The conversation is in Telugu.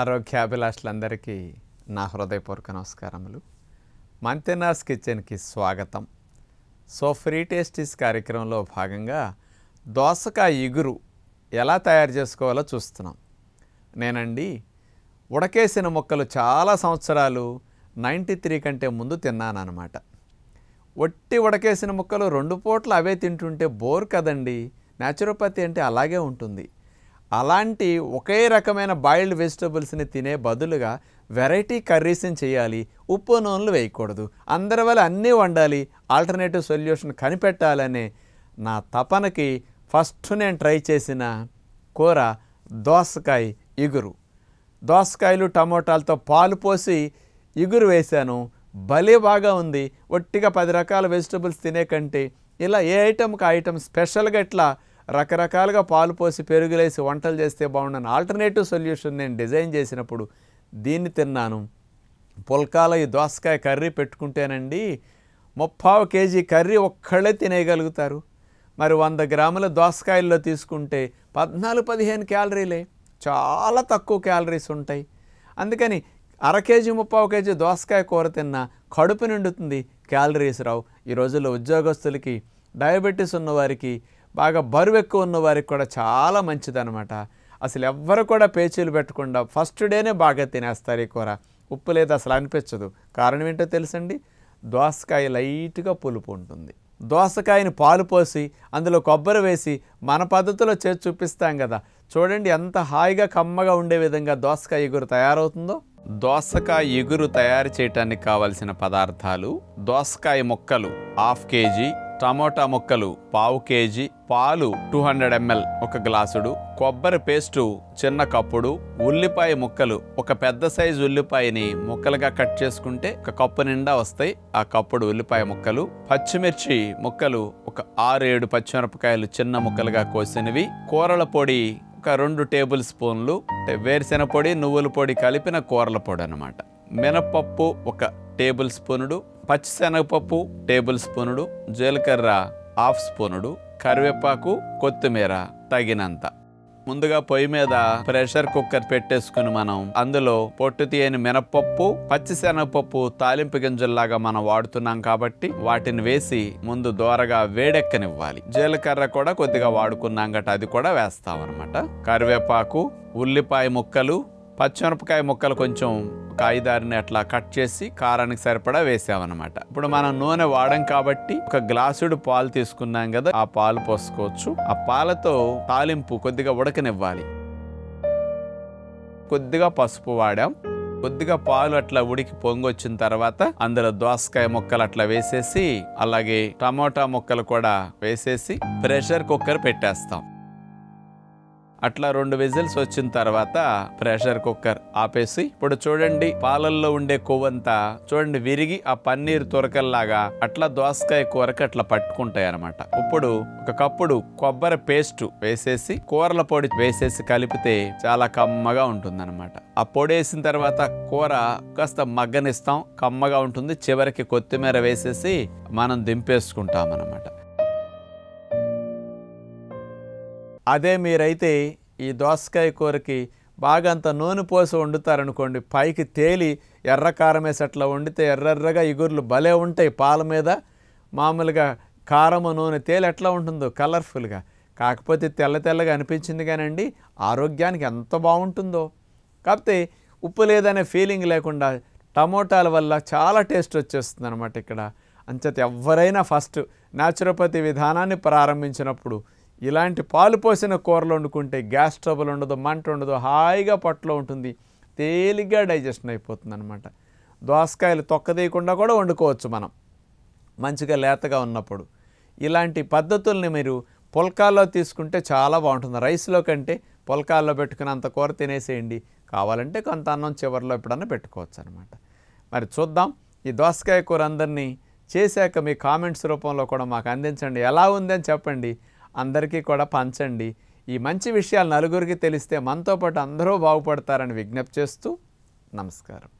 ఆరోగ్యాభిలాషులందరికీ నా హృదయపూర్వక నమస్కారములు। మంతెనాస్ కిచెన్కి స్వాగతం। సో ఫ్రీ టేస్టీస్ కార్యక్రమంలో భాగంగా దోసకాయ ఇగురు ఎలా తయారు చేసుకోవాలో చూస్తున్నాం। నేనండి ఉడకేసిన ముక్కలు చాలా సంవత్సరాలు 93 కంటే ముందు తిన్నాను అన్నమాట। ఒట్టి ఉడకేసిన ముక్కలు రెండు పూట్ల అవే తింటుంటే బోర్ కదండి। న్యాచురోపతి అంటే అలాగే ఉంటుంది। అలాంటి ఒకే రకమైన బాయిల్డ్ వెజిటబుల్స్ని తినే బదులుగా వెరైటీ కర్రీస్ని చేయాలి। ఉప్పు నూనెలు వేయకూడదు, అందరి వల్ల అన్నీ వండాలి, ఆల్టర్నేటివ్ సొల్యూషన్ కనిపెట్టాలనే నా తపనకి ఫస్ట్ నేను ట్రై చేసిన కూర దోసకాయ ఇగురు। దోసకాయలు టమోటాలతో పాలు పోసి ఇగురు వేశాను, భలే బాగా ఉంది। ఒట్టిగా 10 రకాల వెజిటబుల్స్ తినే కంటే ఇలా ఏ ఐటమ్కి ఐటమ్ స్పెషల్గా ఇట్లా రకరకాలుగా పాలు పోసి పెరుగులేసి వంటలు చేస్తే బాగుండని ఆల్టర్నేటివ్ సొల్యూషన్ నేను డిజైన్ చేసినప్పుడు దీన్ని తిన్నాను। పుల్కాల ఈ దోసకాయ కర్రీ పెట్టుకుంటేనండి 30 కేజీ కర్రీ ఒక్కళ్ళే తినేయగలుగుతారు। మరి 100 గ్రాముల దోసకాయల్లో తీసుకుంటే 14-15 క్యాలరీలే, చాలా తక్కువ క్యాలరీస్ ఉంటాయి। అందుకని 1/2 కేజీ 30 కేజీ దోసకాయ కూర తిన్నా కడుపు నిండుతుంది, క్యాలరీస్ రావు। ఈ రోజుల్లో ఉద్యోగస్తులకి, డయాబెటీస్ ఉన్నవారికి, బాగా బరువు ఎక్కువ ఉన్నవారికి కూడా చాలా మంచిదన్నమాట। అసలు ఎవ్వరు కూడా పేచీలు పెట్టకుండా ఫస్ట్ డేనే బాగా తినేస్తారు ఈ కూర। ఉప్పు లేదు, అసలు అనిపించదు। కారణం ఏంటో తెలుసండి, దోసకాయ లైట్గా పులుపు ఉంటుంది। దోసకాయని పాలు పోసి అందులో కొబ్బరి వేసి మన పద్ధతిలో చేసి చూపిస్తాం కదా, చూడండి ఎంత హాయిగా కమ్మగా ఉండే విధంగా దోసకాయ ఇగురు తయారవుతుందో। దోసకాయ ఇగురు తయారు చేయడానికి కావలసిన పదార్థాలు: దోసకాయ ముక్కలు 1/2 కేజీ, టమోటా ముక్కలు 1/4 కేజీ, పాలు 200 ml 1 గ్లాసుడు, కొబ్బరి పేస్టు చిన్న కప్పుడు, ఉల్లిపాయ ముక్కలు 1 పెద్ద సైజు ఉల్లిపాయని ముక్కలుగా కట్ చేసుకుంటే 1 కప్పు నిండా వస్తాయి ఆ కప్పుడు ఉల్లిపాయ ముక్కలు, పచ్చిమిర్చి ముక్కలు 6-7 పచ్చిమిరపకాయలు చిన్న ముక్కలుగా కోసినవి, కూరల పొడి 2 టేబుల్ స్పూన్లు అంటే వేరుశెనగ పొడి నువ్వుల పొడి కలిపిన కూరల పొడి అన్నమాట, మినపప్పు 1 టేబుల్ స్పూనుడు, పచ్చిశనగపప్పు 1 టేబుల్ స్పూనుడు, జీలకర్ర 1/2 స్పూనుడు, కరివేపాకు, కొత్తిమీర తగినంత। ముందుగా పొయ్యి మీద ప్రెషర్ కుక్కర్ పెట్టేసుకుని మనం అందులో పొట్టు తీయని మినపప్పు, పచ్చిశనగపప్పు తాలింపు గింజల్లాగా మనం వాడుతున్నాం కాబట్టి వాటిని వేసి ముందు దోరగా వేడెక్కనివ్వాలి। జీలకర్ర కూడా కొద్దిగా వాడుకున్నాం గట, అది కూడా వేస్తామన్నమాట। కరివేపాకు, ఉల్లిపాయ ముక్కలు, పచ్చిమిరపకాయ ముక్కలు కొంచెం 5-6ని అట్లా కట్ చేసి కారానికి సరిపడా వేసామన్నమాట। ఇప్పుడు మనం నూనె వాడం కాబట్టి 1 గ్లాసుడు పాలు తీసుకున్నాం కదా, ఆ పాలు పోసుకోవచ్చు। ఆ పాలతో తాలింపు కొద్దిగా ఉడకనివ్వాలి। కొద్దిగా పసుపు వాడాం, కొద్దిగా పాలు అట్లా ఉడికి పొంగొచ్చిన తర్వాత అందులో దోసకాయ ముక్కలు అట్లా వేసేసి, అలాగే టమోటా ముక్కలు కూడా వేసేసి ప్రెషర్ కుక్కర్ పెట్టేస్తాం। అట్లా 2 విజిల్స్ వచ్చిన తర్వాత ప్రెషర్ కుక్కర్ ఆపేసి, ఇప్పుడు చూడండి పాలల్లో ఉండే కొవ్వంతా చూడండి విరిగి ఆ పన్నీరు తొరకల్లాగా అట్లా దోసకాయ కూరకి అట్లా పట్టుకుంటాయి అనమాట। ఇప్పుడు 1 కప్పుడు కొబ్బరి పేస్ట్ వేసేసి కూరల పొడి వేసేసి కలిపితే చాలా కమ్మగా ఉంటుంది అనమాట। ఆ పొడి వేసిన తర్వాత కూర కాస్త మగ్గనిస్తాం, కమ్మగా ఉంటుంది। చివరికి కొత్తిమీర వేసేసి మనం దింపేసుకుంటాం అనమాట। అదే మీరైతే ఈ దోసకాయ కూరకి బాగా అంత నూనె పోసి వండుతారనుకోండి, పైకి తేలి ఎర్ర కారం వేసి అట్లా వండితే ఎర్రెర్రగా ఇగుర్లు భలే ఉంటాయి పాల మీద। మామూలుగా కారము నూనె తేలి ఎట్లా ఉంటుందో కలర్ఫుల్గా, కాకపోతే తెల్ల తెల్లగా అనిపించింది కానండి ఆరోగ్యానికి ఎంత బాగుంటుందో। కాకపోతే ఉప్పు లేదనే ఫీలింగ్ లేకుండా టమోటాల వల్ల చాలా టేస్ట్ వచ్చేస్తుంది అనమాట ఇక్కడ। అంచేత ఎవరైనా ఫస్ట్ న్యాచురోపతి విధానాన్ని ప్రారంభించినప్పుడు ఇలాంటి పాలు పోసిన కూరలు వండుకుంటే గ్యాస్ ట్రబుల్ ఉండదు, మంట ఉండదు, హాయిగా పొట్టలో ఉంటుంది, తేలిగ్గా డైజెషన్ అయిపోతుంది అనమాట। దోసకాయలు తొక్క తీయకుండా కూడా వండుకోవచ్చు మనం మంచిగా లేతగా ఉన్నప్పుడు। ఇలాంటి పద్ధతుల్ని మీరు పుల్కాల్లో తీసుకుంటే చాలా బాగుంటుంది। రైస్లో కంటే పుల్కాల్లో పెట్టుకున్నంత కూర తినేసేయండి, కావాలంటే కొంత అన్నం చివరిలో ఎప్పుడన్నా పెట్టుకోవచ్చు అనమాట। మరి చూద్దాం ఈ దోసకాయ కూర, అందరినీ చేశాక మీ కామెంట్స్ రూపంలో కూడా మాకు అందించండి, ఎలా ఉందని చెప్పండి, అందరికీ కూడా పంచండి। ఈ మంచి విషయాలు నలుగురికి తెలిస్తే మనతో పాటు అందరూ బాగుపడతారని విజ్ఞప్తి చేస్తూ నమస్కారం।